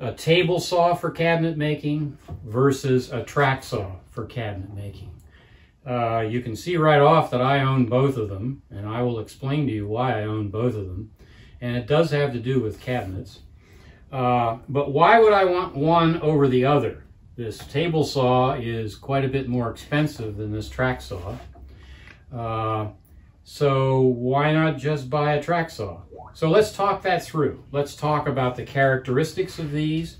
a table saw for cabinet making versus a track saw for cabinet making. You can see right off that I own both of them, and I will explain to you why I own both of them. And it does have to do with cabinets. But why would I want one over the other? This table saw is quite a bit more expensive than this track saw. So why not just buy a track saw? So let's talk that through. Let's talk about the characteristics of these.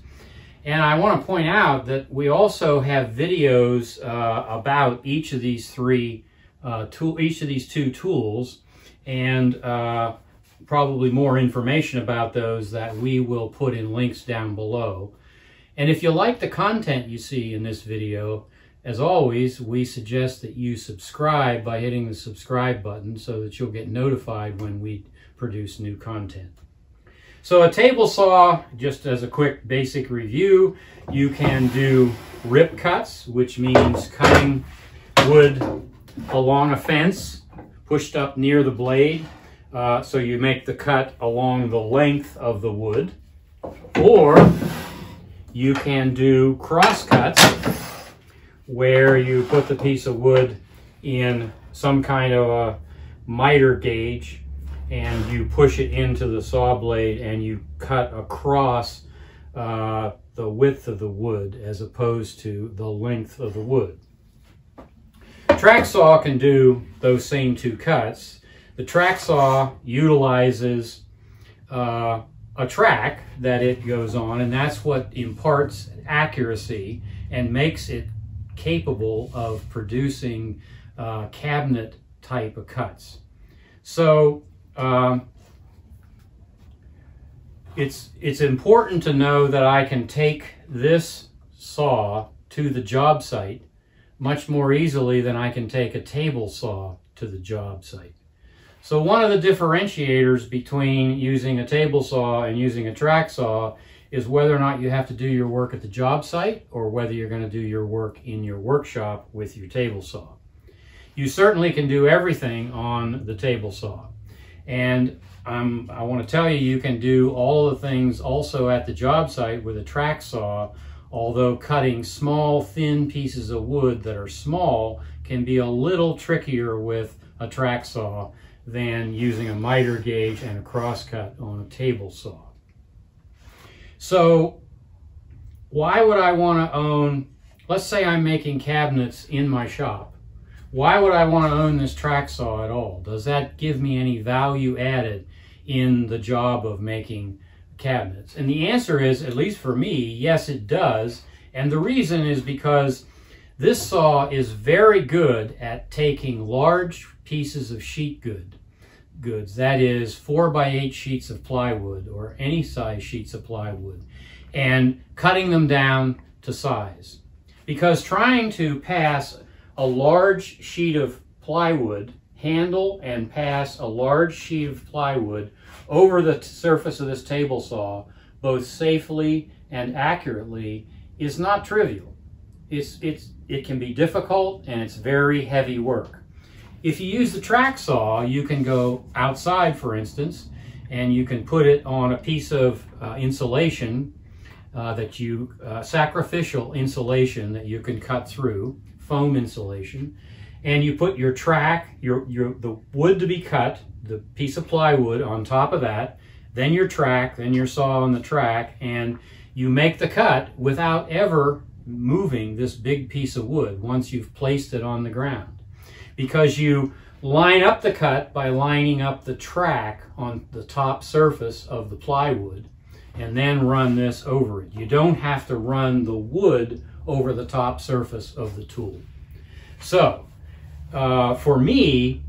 And I want to point out that we also have videos about each of these two tools, and probably more information about those that we will put in links down below. And if you like the content you see in this video, as always, we suggest that you subscribe by hitting the subscribe button so that you'll get notified when we produce new content. So a table saw, just as a quick basic review, you can do rip cuts, which means cutting wood along a fence, pushed up near the blade, so you make the cut along the length of the wood. Or you can do cross cuts, where you put the piece of wood in some kind of a miter gauge, and you push it into the saw blade and you cut across the width of the wood as opposed to the length of the wood. Track saw can do those same two cuts. The track saw utilizes a track that it goes on, and that's what imparts accuracy and makes it capable of producing cabinet type of cuts. So it's important to know that I can take this saw to the job site much more easily than I can take a table saw to the job site. So one of the differentiators between using a table saw and using a track saw is whether or not you have to do your work at the job site or whether you're going to do your work in your workshop with your table saw. You certainly can do everything on the table saw. And I want to tell you, you can do all the things also at the job site with a track saw, although cutting small, thin pieces of wood that are small can be a little trickier with a track saw than using a miter gauge and a crosscut on a table saw. So why would I want to own, let's say I'm making cabinets in my shop, why would I want to own this track saw at all? Does that give me any value added in the job of making cabinets? And the answer is, at least for me, yes it does. And the reason is because this saw is very good at taking large pieces of sheet goods, that is 4x8 sheets of plywood or any size sheets of plywood, and cutting them down to size. Because trying to pass a large sheet of plywood, handle and pass a large sheet of plywood over the surface of this table saw, both safely and accurately, is not trivial. It can be difficult, and it's very heavy work. If you use the track saw, you can go outside, for instance, and you can put it on a piece of insulation that you, sacrificial insulation that you can cut through, foam insulation, and you put your track, the wood to be cut, the piece of plywood on top of that, then your track, then your saw on the track, and you make the cut without ever moving this big piece of wood once you've placed it on the ground. Because you line up the cut by lining up the track on the top surface of the plywood and then run this over it. You don't have to run the wood over the top surface of the tool. So for me,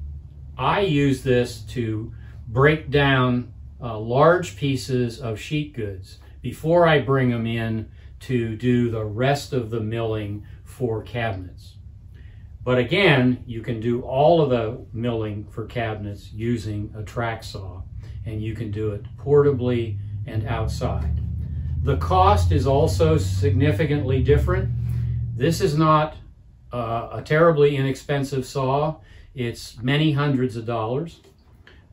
I use this to break down large pieces of sheet goods before I bring them in to do the rest of the milling for cabinets. But again, you can do all of the milling for cabinets using a track saw, and you can do it portably and outside. The cost is also significantly different. This is not a terribly inexpensive saw. It's many hundreds of dollars,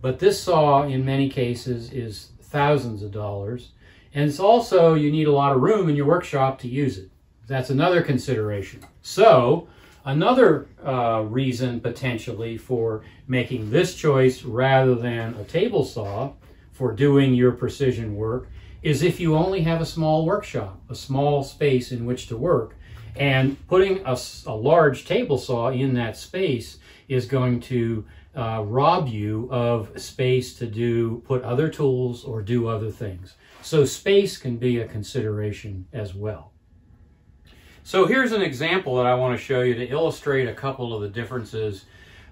but this saw in many cases is thousands of dollars, And it's also, you need a lot of room in your workshop to use it. That's another consideration. So another reason potentially for making this choice rather than a table saw for doing your precision work is if you only have a small workshop, a small space in which to work, and putting a large table saw in that space is going to rob you of space to put other tools or do other things. So space can be a consideration as well. So here's an example that I want to show you to illustrate a couple of the differences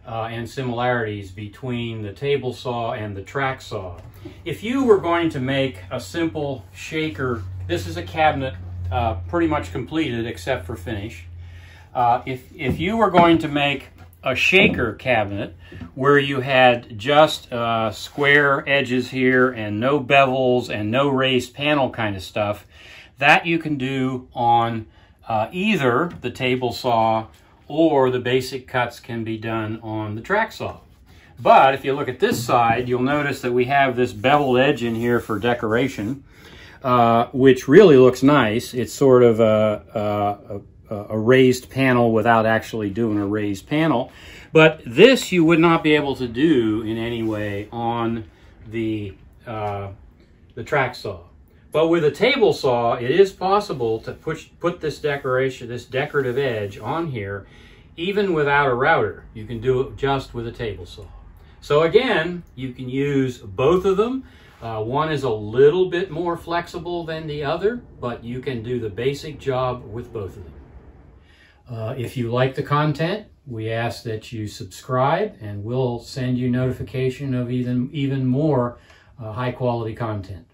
and similarities between the table saw and the track saw. If you were going to make a simple shaker, this is a cabinet pretty much completed except for finish. If you were going to make a shaker cabinet where you had just square edges here and no bevels and no raised panel kind of stuff, that you can do on either the table saw, or the basic cuts can be done on the track saw. But if you look at this side, you'll notice that we have this beveled edge in here for decoration, which really looks nice. It's sort of a raised panel without actually doing a raised panel. But this you would not be able to do in any way on the track saw. But with a table saw, it is possible to put this decoration, this decorative edge on here, even without a router. You can do it just with a table saw. So again, you can use both of them. One is a little bit more flexible than the other, but you can do the basic job with both of them. If you like the content, we ask that you subscribe, and we'll send you notification of even more high-quality content.